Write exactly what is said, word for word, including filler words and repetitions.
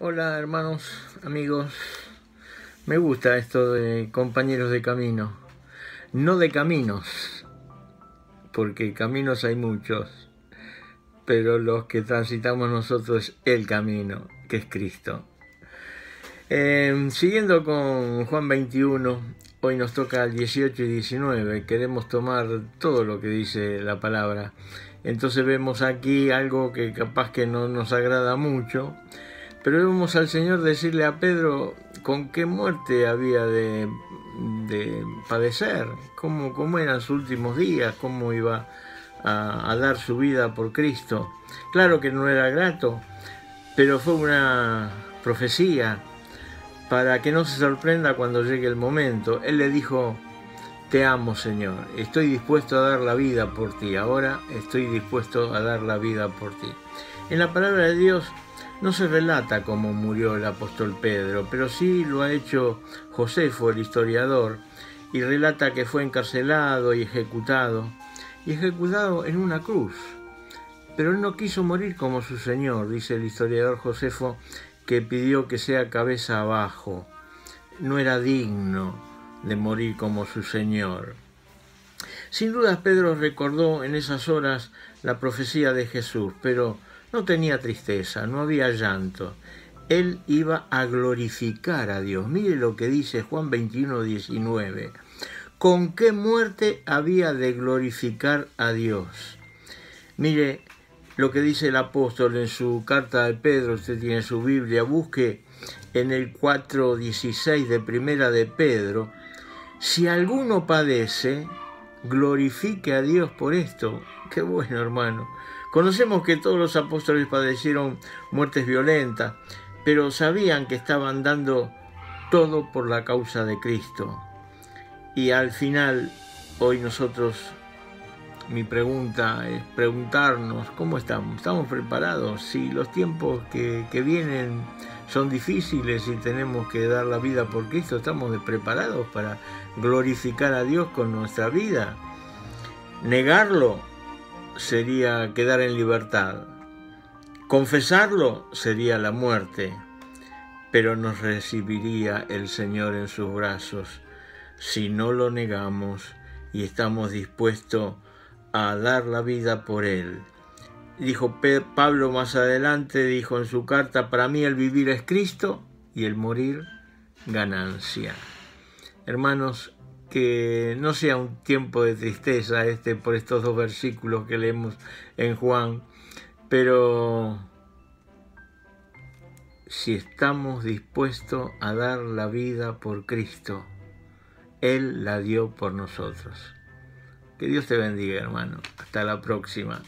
Hola hermanos, amigos. Me gusta esto de compañeros de camino. No de caminos, porque caminos hay muchos, pero los que transitamos nosotros es el camino, que es Cristo. Eh, siguiendo con Juan veintiuno, hoy nos toca el dieciocho y diecinueve. Queremos tomar todo lo que dice la palabra. Entonces vemos aquí algo que capaz que no nos agrada mucho, pero vemos al Señor decirle a Pedro con qué muerte había de, de padecer, cómo, cómo eran sus últimos días, cómo iba a, a dar su vida por Cristo. Claro que no era grato, pero fue una profecía para que no se sorprenda cuando llegue el momento. Él le dijo: te amo, Señor, estoy dispuesto a dar la vida por ti, ahora estoy dispuesto a dar la vida por ti. En la palabra de Dios no se relata cómo murió el apóstol Pedro, pero sí lo ha hecho Josefo, el historiador, y relata que fue encarcelado y ejecutado, y ejecutado en una cruz. Pero él no quiso morir como su Señor, dice el historiador Josefo, que pidió que sea cabeza abajo. No era digno de morir como su Señor. Sin dudas Pedro recordó en esas horas la profecía de Jesús, pero no tenía tristeza, no había llanto. Él iba a glorificar a Dios. Mire lo que dice Juan veintiuno, diecinueve. ¿Con qué muerte había de glorificar a Dios? Mire lo que dice el apóstol en su carta de Pedro. Usted tiene su Biblia, busque en el cuatro dieciséis de Primera de Pedro. Si alguno padece, glorifique a Dios por esto. Qué bueno, hermano. Conocemos que todos los apóstoles padecieron muertes violentas, pero sabían que estaban dando todo por la causa de Cristo. Y al final, hoy nosotros, mi pregunta es preguntarnos, ¿cómo estamos? ¿Estamos preparados? Si los tiempos que, que vienen son difíciles y tenemos que dar la vida por Cristo, ¿estamos preparados para glorificar a Dios con nuestra vida? Negarlo sería quedar en libertad. Confesarlo sería la muerte, pero nos recibiría el Señor en sus brazos si no lo negamos y estamos dispuestos a dar la vida por Él. Dijo Pablo más adelante, dijo en su carta, para mí el vivir es Cristo y el morir ganancia. Hermanos, que no sea un tiempo de tristeza este por estos dos versículos que leemos en Juan, pero si estamos dispuestos a dar la vida por Cristo, Él la dio por nosotros. Que Dios te bendiga, hermano. Hasta la próxima.